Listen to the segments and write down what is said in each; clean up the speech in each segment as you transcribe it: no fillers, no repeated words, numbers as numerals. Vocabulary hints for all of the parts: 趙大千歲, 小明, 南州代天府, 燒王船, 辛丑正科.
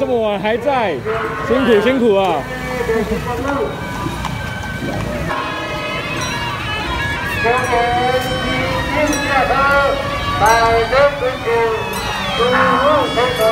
这么晚还在，辛苦辛苦啊！我看看，我看看，我看看，我看看。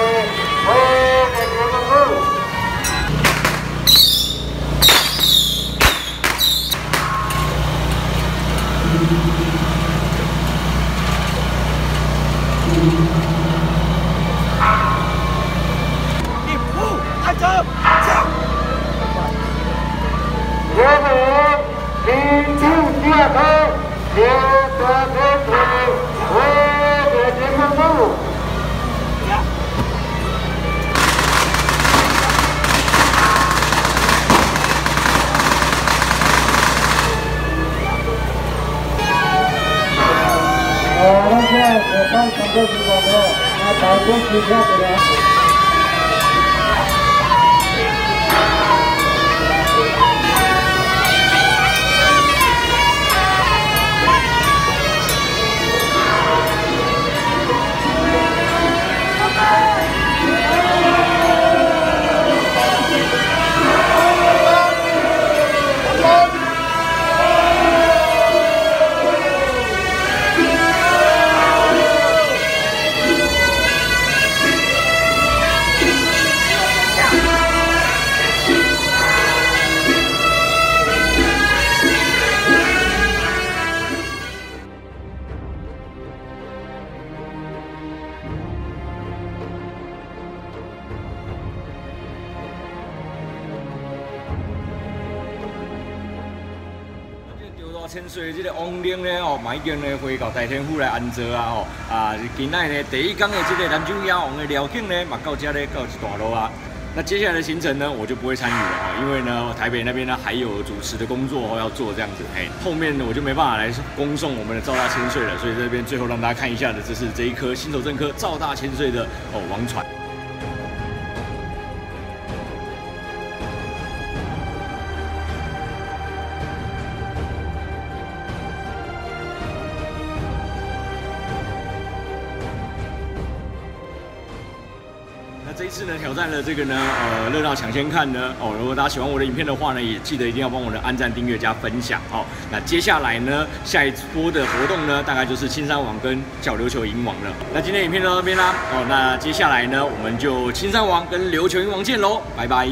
千岁这个王陵咧吼，马经咧回到大天府来安坐啊吼，啊今仔咧第一天的这个南州雅王的了境咧，嘛到这咧告一段落啊。那接下来的行程呢，我就不会参与了哈，因为呢台北那边呢还有主持的工作要做这样子，哎，后面呢我就没办法来恭送我们的赵大千岁了，所以这边最后让大家看一下的，这是这一颗新手正科赵大千岁的哦王船。 这一次呢，挑战了这个呢，热闹抢先看呢，哦，如果大家喜欢我的影片的话呢，也记得一定要帮我的按赞、订阅、加分享哦。那接下来呢，下一波的活动呢，大概就是青山王跟小琉球银王了。那今天影片就到这边啦，哦，那接下来呢，我们就青山王跟琉球银王见喽，拜拜。